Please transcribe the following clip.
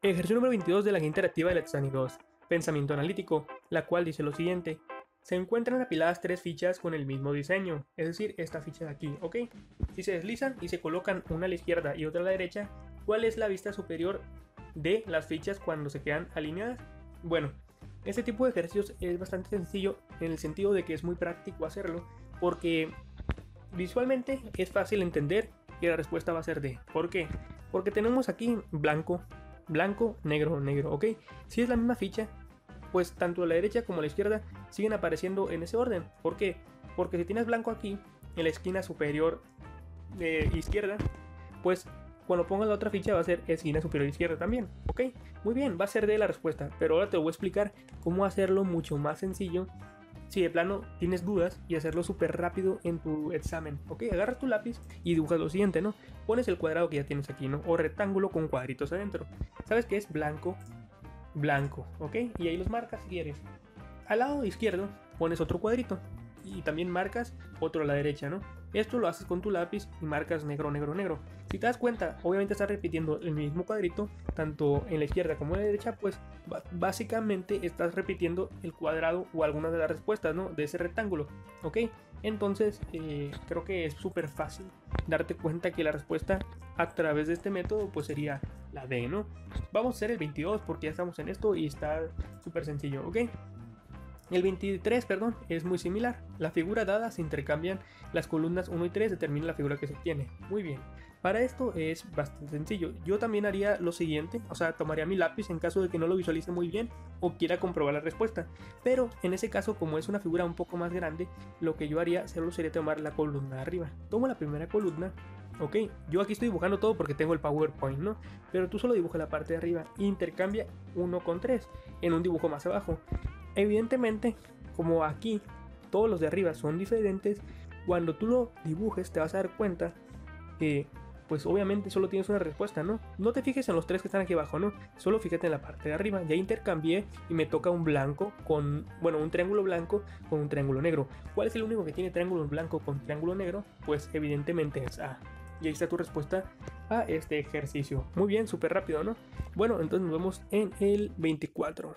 Ejercicio número 22 de la guía interactiva del EXANI II, Pensamiento Analítico, la cual dice lo siguiente. Se encuentran apiladas 3 fichas con el mismo diseño, es decir, esta ficha de aquí, ¿ok? Si se deslizan y se colocan una a la izquierda y otra a la derecha, ¿cuál es la vista superior de las fichas cuando se quedan alineadas? Bueno, este tipo de ejercicios es bastante sencillo en el sentido de que es muy práctico hacerlo, porque visualmente es fácil entender que la respuesta va a ser D. ¿Por qué? Porque tenemos aquí blanco, blanco, negro, negro, ¿ok? Si es la misma ficha, pues tanto a la derecha como a la izquierda siguen apareciendo en ese orden. ¿Por qué? Porque si tienes blanco aquí, en la esquina superior izquierda, pues cuando pongas la otra ficha va a ser esquina superior izquierda también, ¿ok? Muy bien, va a ser D la respuesta, pero ahora te voy a explicar cómo hacerlo mucho más sencillo si de plano tienes dudas y hacerlo súper rápido en tu examen, ¿ok? Agarras tu lápiz y dibujas lo siguiente, ¿no? Pones el cuadrado que ya tienes aquí, ¿no? O rectángulo con cuadritos adentro. ¿Sabes qué es? Blanco, blanco, ¿ok? Y ahí los marcas si quieres. Al lado izquierdo pones otro cuadrito y también marcas otro a la derecha, ¿no? Esto lo haces con tu lápiz y marcas negro, negro, negro. Si te das cuenta, obviamente estás repitiendo el mismo cuadrito, tanto en la izquierda como en la derecha, pues básicamente estás repitiendo el cuadrado o alguna de las respuestas, ¿no? De ese rectángulo, ¿ok? Entonces, creo que es súper fácil darte cuenta que la respuesta a través de este método, pues sería la D, ¿no? Vamos a hacer el 22 porque ya estamos en esto y está súper sencillo, ¿ok? El 23, perdón, es muy similar. La figura dada se intercambian las columnas 1 y 3, determina la figura que se obtiene. Muy bien. Para esto es bastante sencillo. Yo también haría lo siguiente, o sea, tomaría mi lápiz en caso de que no lo visualice muy bien o quiera comprobar la respuesta. Pero en ese caso, como es una figura un poco más grande, lo que yo haría solo sería tomar la columna de arriba. Tomo la primera columna. Ok, yo aquí estoy dibujando todo porque tengo el PowerPoint, ¿no? Pero tú solo dibujas la parte de arriba. Intercambia 1 con 3 en un dibujo más abajo. Evidentemente, como aquí todos los de arriba son diferentes, cuando tú lo dibujes te vas a dar cuenta que pues obviamente solo tienes una respuesta, ¿no? No te fijes en los 3 que están aquí abajo, ¿no? Solo fíjate en la parte de arriba. Ya intercambié y me toca un blanco con, bueno, un triángulo blanco con un triángulo negro. ¿Cuál es el único que tiene triángulo blanco con triángulo negro? Pues evidentemente es A. Y ahí está tu respuesta a este ejercicio. Muy bien, súper rápido, ¿no? Bueno, entonces nos vemos en el 24.